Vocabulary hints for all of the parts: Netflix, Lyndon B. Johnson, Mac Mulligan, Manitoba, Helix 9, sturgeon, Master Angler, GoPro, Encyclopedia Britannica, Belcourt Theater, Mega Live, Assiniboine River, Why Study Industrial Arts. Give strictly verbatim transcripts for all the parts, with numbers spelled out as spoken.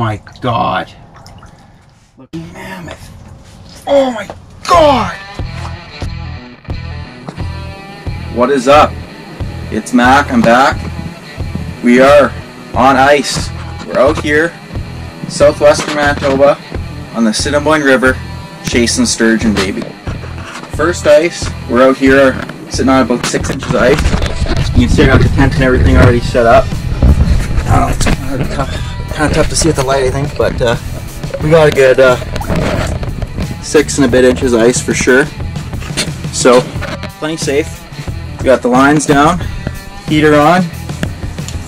my God. Look, mammoth. Oh my God. What is up? It's Mac, I'm back. We are on ice. We're out here, southwestern Manitoba, on the Assiniboine River, chasing sturgeon, baby. First ice, we're out here sitting on about six inches of ice. You can see I got the tent and everything already set up. Uh, it's kind of, tough, kind of tough to see with the light, I think, but uh, we got a good uh, six and a bit inches of ice for sure. So, plenty safe. We got the lines down, heater on,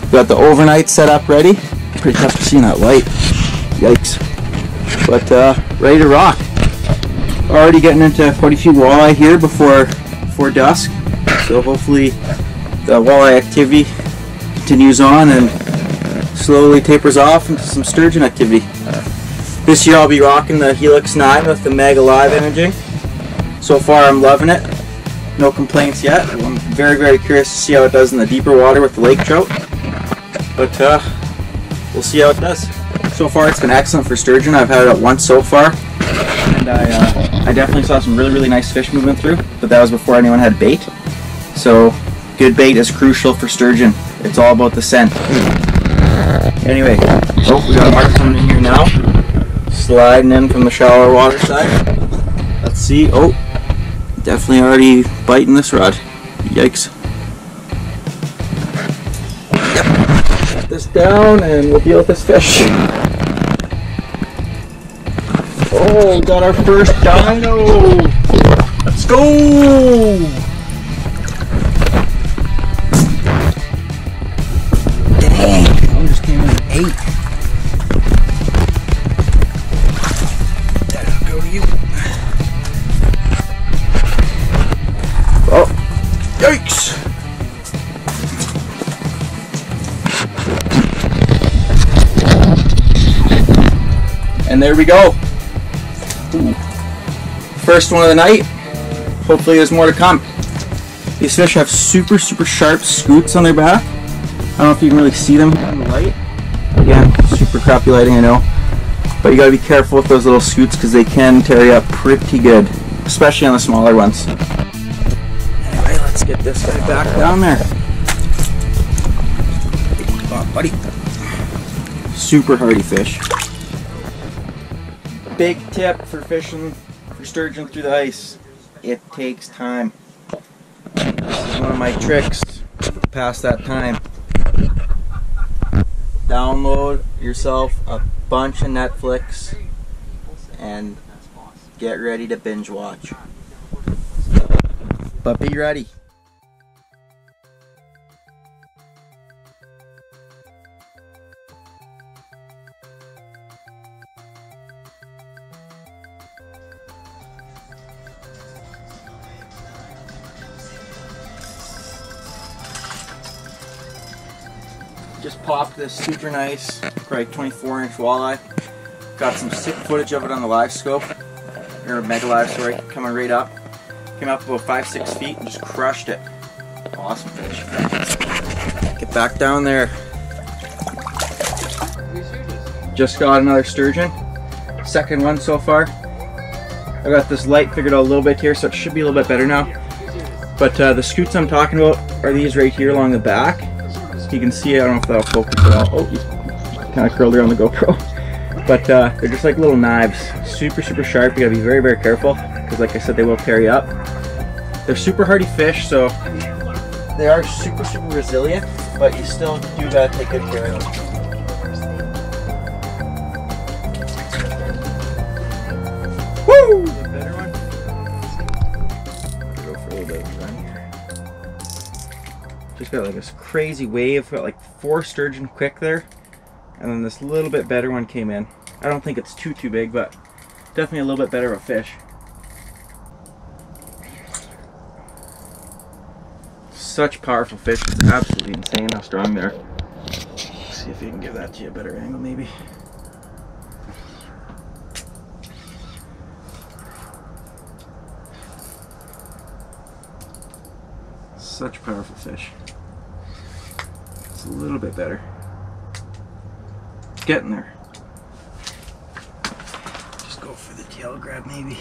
we got the overnight set up ready. Pretty tough to see in that light. Yikes. But uh, ready to rock. Already getting into forty feet walleye here before, before dusk. So hopefully the walleye activity continues on and slowly tapers off into some sturgeon activity. This year I'll be rocking the Helix nine with the Mega Live imaging. So far I'm loving it. No complaints yet. I'm very, very curious to see how it does in the deeper water with the lake trout. But uh, we'll see how it does. So far it's been excellent for sturgeon. I've had it once so far, and I, uh, I definitely saw some really, really nice fish moving through, but that was before anyone had bait. So good bait is crucial for sturgeon. It's all about the scent. Anyway, oh, we got a mark coming in here now. Sliding in from the shallower water side. Let's see. Oh, definitely already biting this rod. Yikes. This down and we'll deal with this fish. Oh, got our first dino! Let's go! Dang, that one just came in at eight. That'll go to you. Oh, yikes! And there we go. Ooh. First one of the night. Hopefully there's more to come. These fish have super, super sharp scoots on their back. I don't know if you can really see them in the light. Again, super crappy lighting, I know. But you gotta be careful with those little scoots because they can tear you up pretty good, especially on the smaller ones. Anyway, let's get this guy back down there. Come on, buddy. Super hardy fish. Big tip for fishing for sturgeon through the ice, it takes time. This is one of my tricks to pass that time. Download yourself a bunch of Netflix and get ready to binge watch. But be ready. Just popped this super nice, probably twenty-four inch walleye. Got some sick footage of it on the live scope, or Mega Live, sorry, coming right up. Came up about five, six feet and just crushed it. Awesome fish. Get back down there. Just got another sturgeon. Second one so far. I got this light figured out a little bit here, so it should be a little bit better now. But uh, the scoots I'm talking about are these right here along the back. You can see, I don't know if that'll focus at all. Oh, you kind of curled around the GoPro. But uh, they're just like little knives. Super, super sharp. You gotta be very, very careful because, like I said, they will tear you up. They're super hardy fish, so they are super, super resilient, but you still do gotta take good care of them. Woo! A better one. Go for a little bit of time here. Just got like this crazy wave, got like four sturgeon quick there, and then this little bit better one came in. I don't think it's too too big, but definitely a little bit better of a fish. Such powerful fish, it's absolutely insane how strong they are. Let's see if you can give that to you a better angle maybe. Such powerful fish. It's a little bit better. It's getting there. go for the tail grab maybe.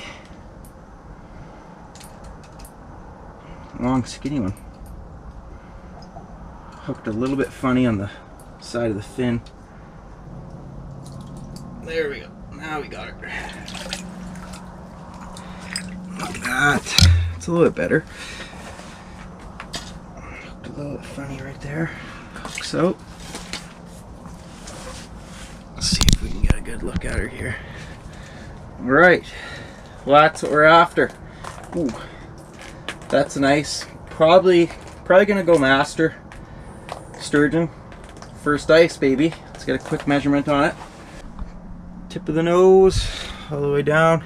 Long skinny one. Hooked a little bit funny on the side of the fin. There we go. Now we got her. Look at that. It's a little bit better. Hooked a little bit funny right there. Hooks out. Let's see if we can get a good look at her here. Alright. Well, that's what we're after. Ooh. That's nice. Probably, probably gonna go master. Sturgeon, first ice baby. Let's get a quick measurement on it. Tip of the nose all the way down,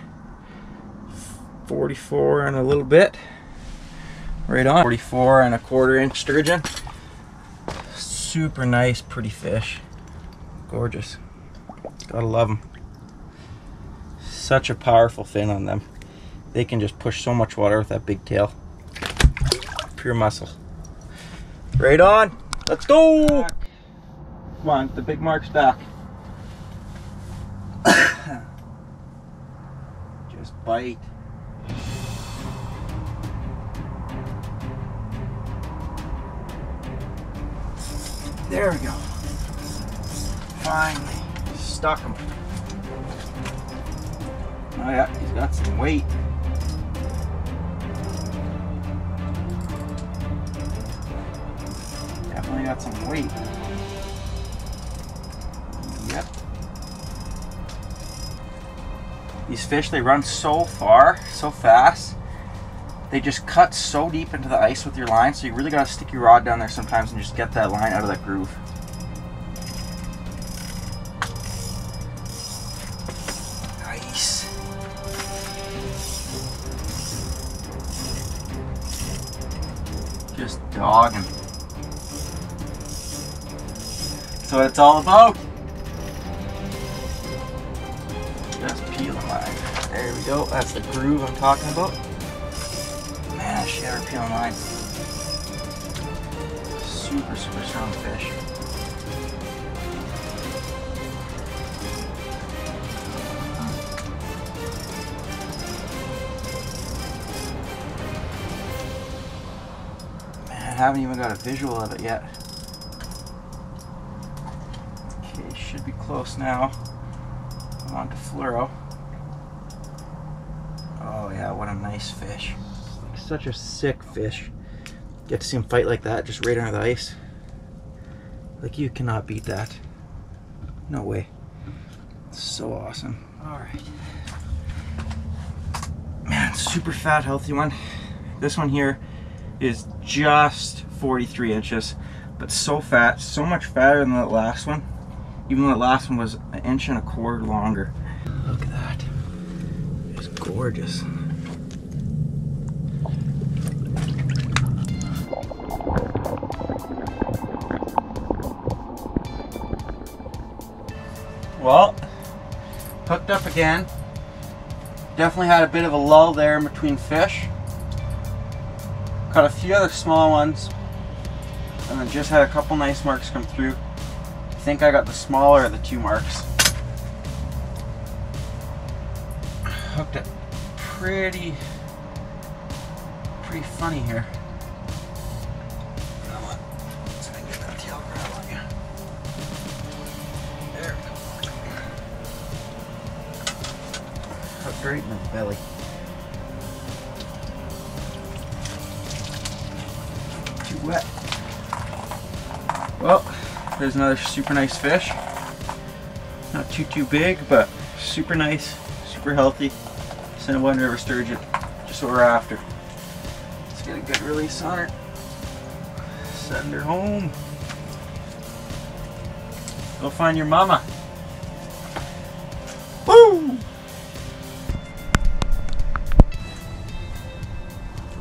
forty-four and a little bit, right on. Forty-four and a quarter inch sturgeon. Super nice, pretty fish, gorgeous. Gotta love them. Such a powerful fin on them. They can just push so much water with that big tail. Pure muscle. Right on. Let's go! Back. Come on, the big mark's back. Just bite. There we go. Finally, stuck him. Oh yeah, he's got some weight. Definitely got some weight. Yep. These fish, they run so far, so fast. They just cut so deep into the ice with your line, so you really gotta stick your rod down there sometimes and just get that line out of that groove. Nice. Just dogging. That's what it's all about. Just peel and line. There we go. That's the groove I'm talking about. Man, I should ever peel and line. Super, super strong fish. Man, I haven't even got a visual of it yet. Should be close now. I'm on to fluoro. Oh yeah, what a nice fish. Like such a sick fish. Get to see him fight like that, just right under the ice. Like you cannot beat that. No way. It's so awesome. Alright. Man, super fat, healthy one. This one here is just forty-three inches, but so fat, so much fatter than that last one. Even though that last one was an inch and a quarter longer. Look at that. It's gorgeous. Well, hooked up again. Definitely had a bit of a lull there in between fish. Caught a few other small ones. And then just had a couple nice marks come through. I think I got the smaller of the two marks. Hooked it pretty, pretty funny here. Come on, let's try and get that tail grab on you. There we go. Hooked right in the belly. Too wet. Well. There's another super nice fish. Not too, too big, but super nice, super healthy. Assiniboine River sturgeon, just what we're after. Let's get a good release on her. Send her home. Go find your mama. Woo!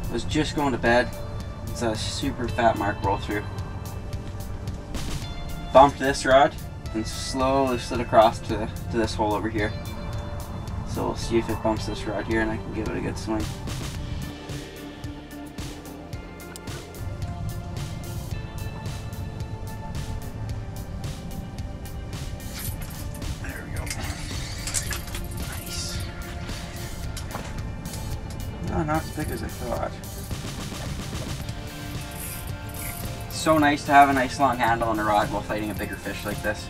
I was just going to bed. It's a super fat mark roll through. Bumped this rod and slowly slid across to, to this hole over here. So we'll see if it bumps this rod here and I can give it a good swing. There we go. Nice. not as big as I thought. It's so nice to have a nice long handle on a rod while fighting a bigger fish like this.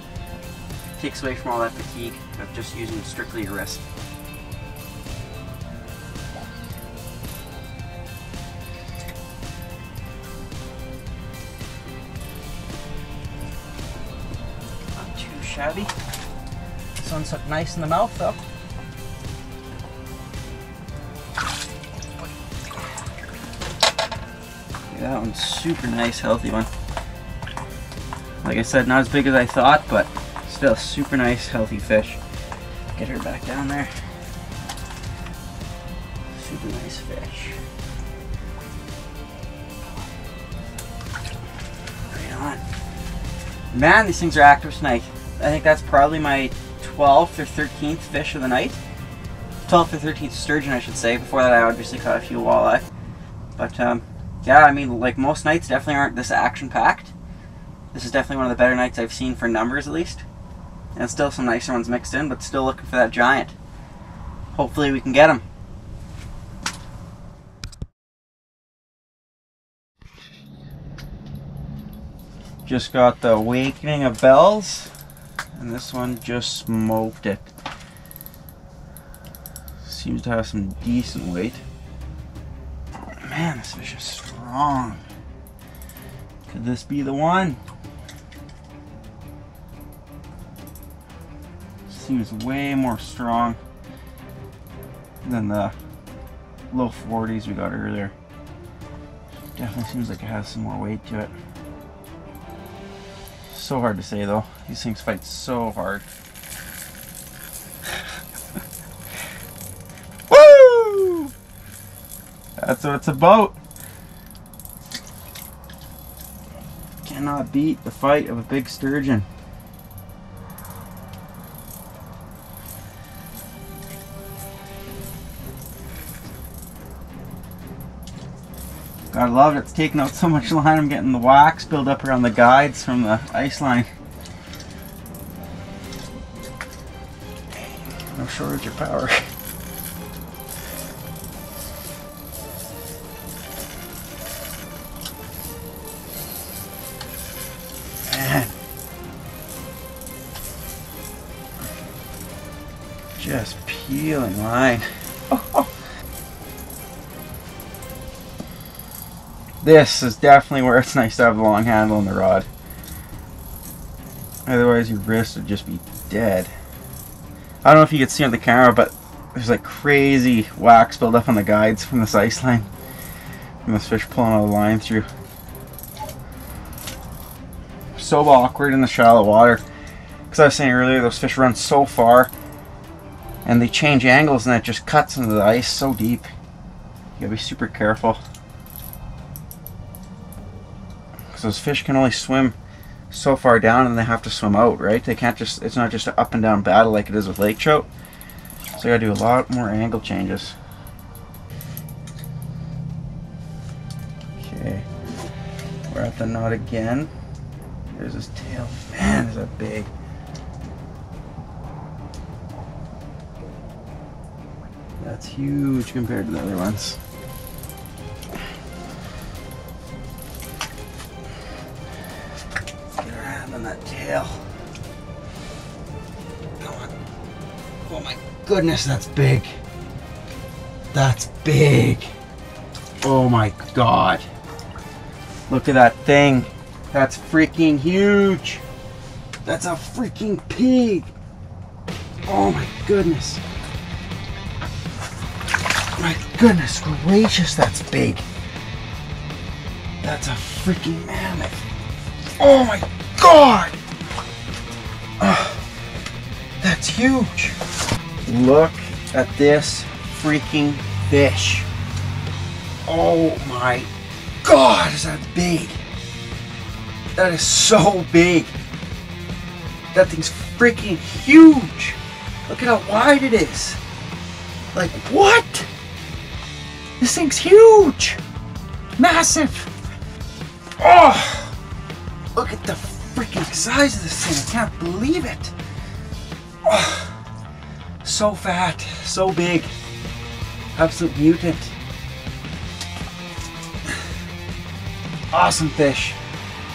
It takes away from all that fatigue of just using strictly your wrist. Not too shabby. This one's looked nice in the mouth though. That one's super nice, healthy one. Like I said, not as big as I thought, but still super nice, healthy fish. Get her back down there. Super nice fish. Right on. Man, these things are active tonight. I think that's probably my twelfth or thirteenth fish of the night. twelfth or thirteenth sturgeon, I should say. Before that, I obviously caught a few walleye. But, um... yeah, I mean, like, most nights definitely aren't this action-packed. This is definitely one of the better nights I've seen for numbers, at least. And still some nicer ones mixed in, but still looking for that giant. Hopefully we can get him. Just got the awakening of bells, and this one just smoked it. Seems to have some decent weight. Man, this fish is strong. Could this be the one? Seems way more strong than the low forties we got earlier. Definitely seems like it has some more weight to it. So hard to say though. These things fight so hard. That's what it's about. Cannot beat the fight of a big sturgeon. Gotta love it. It's taking out so much line. I'm getting the wax build up around the guides from the ice line. No shortage of power. Just peeling line. Oh. This is definitely where it's nice to have a long handle on the rod. Otherwise your wrist would just be dead. I don't know if you can see on the camera, but there's like crazy wax build up on the guides from this ice line. From this fish pulling all the line through. So awkward in the shallow water. Because I was saying earlier, those fish run so far. And they change angles and that just cuts into the ice so deep. You gotta be super careful. Because those fish can only swim so far down and they have to swim out, right? They can't just, it's not just an up and down battle like it is with lake trout. So you gotta do a lot more angle changes. Okay. We're at the knot again. There's his tail. Man, is that big. That's huge compared to the other ones. Get her hand on that tail. Come on. Oh my goodness, that's big. That's big. Oh my God. Look at that thing. That's freaking huge. That's a freaking pig. Oh my goodness. My goodness gracious, that's big. That's a freaking mammoth. Oh my God! Oh, that's huge. Look at this freaking fish. Oh my God, is that big? That is so big. That thing's freaking huge. Look at how wide it is. Like, what? This thing's huge! Massive! Oh! Look at the freaking size of this thing. I can't believe it. Oh, so fat, so big. Absolute mutant. Awesome fish.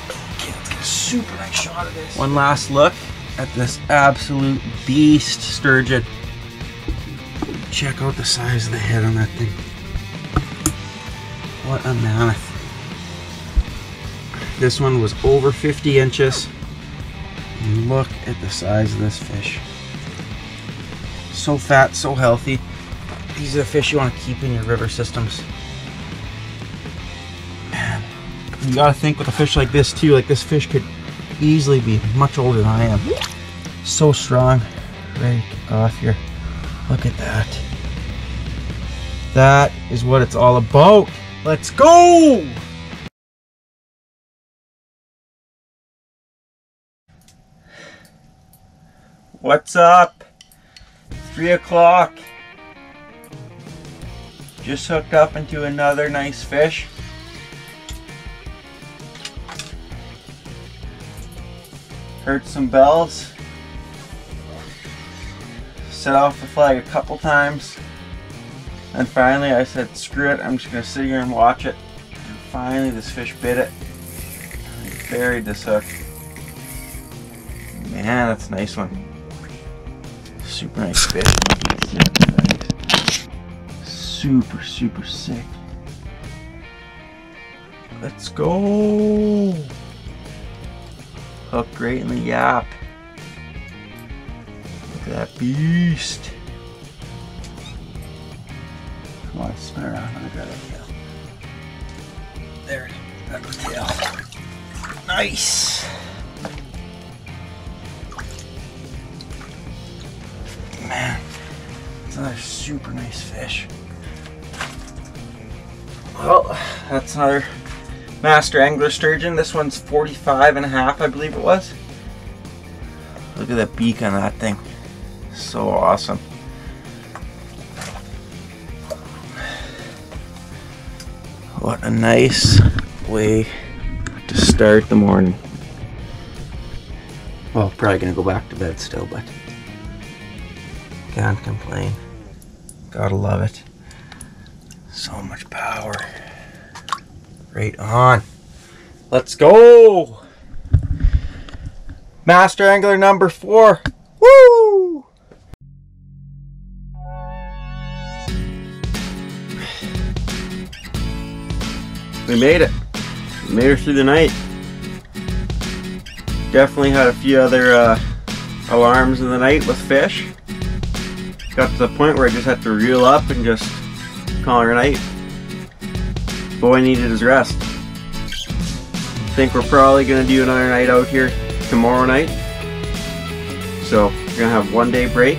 Okay, let's get a super nice shot of this. One last look at this absolute beast sturgeon. Check out the size of the head on that thing. What a mammoth. This one was over fifty inches. And look at the size of this fish. So fat, so healthy. These are the fish you want to keep in your river systems. Man, you gotta think with a fish like this too, like this fish could easily be much older than I am. So strong, ready to kick off here. Look at that. That is what it's all about. Let's go! What's up? Three o'clock. Just hooked up into another nice fish. Heard some bells. Set off the flag a couple times. And finally I said, screw it, I'm just gonna sit here and watch it. And finally this fish bit it. I buried this hook. Man, that's a nice one. Super nice fish. Super, super sick. Let's go. Hooked right in the yap. Look at that beast. Come on, spin around. I got a tail. There it is. Got the tail. Nice. Man, it's another super nice fish. Well, that's another Master Angler sturgeon. This one's forty-five and a half, I believe it was. Look at the beak on that thing. So awesome. What a nice way to start the morning. Well, probably gonna go back to bed still, but can't complain. Gotta love it. So much power. Right on. Let's go! Master Angler number four. Woo! We made it. We made it through the night. Definitely had a few other uh, alarms in the night with fish. Got to the point where I just had to reel up and just call her a night. Boy needed his rest. I think we're probably going to do another night out here tomorrow night. So we're going to have one day break.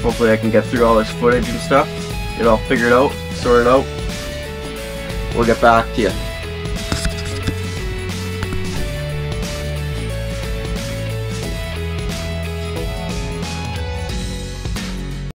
Hopefully I can get through all this footage and stuff. Get it all figured out, sorted out. We'll get back to you.